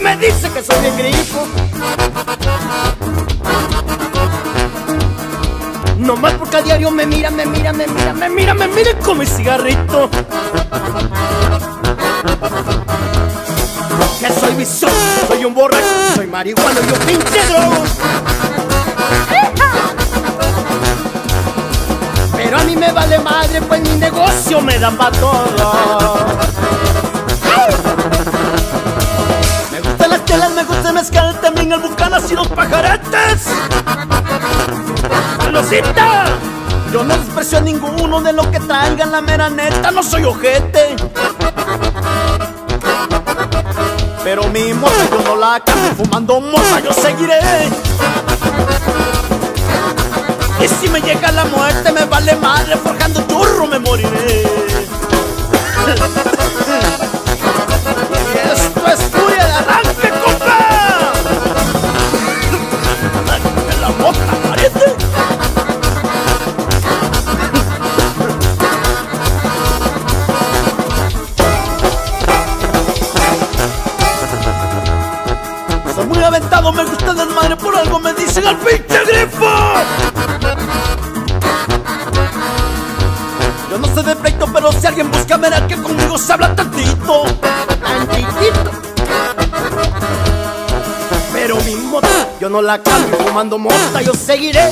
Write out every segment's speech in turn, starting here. me dice que soy el grifo. Nomás porque a diario me mira con mi cigarrito. Que soy vicioso, soy un borracho, soy marihuano y un pinche drogo. Pero a mí me vale madre, pues mi negocio me dan pa' todo. Me gustan las telas, me gusta el mezcal, también el bucanas y los pajaretes. ¡Palosita! Yo no desprecio a ninguno de los que traigan, la mera neta, no soy ojete. Pero mi moza yo no la cambio, fumando moza yo seguiré. Y si me llega la muerte me vale madre, forjando churro me moriré. Esto es furia de arranque, compa. Me la bota, pariente. Soy muy aventado, me gusta el desmadre, por algo me dicen al pinche grifo. Yo no sé de pleito, pero si alguien busca, verá que conmigo se habla tantito. Tantitito. Pero mi mota, yo no la cambio, fumando mota yo seguiré.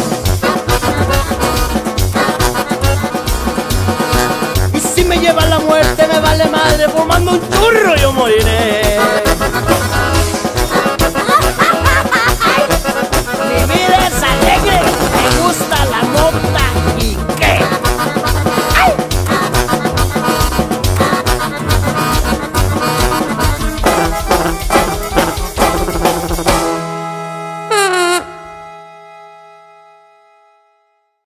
Y si me lleva la muerte, me vale madre, fumando un churro yo moriré.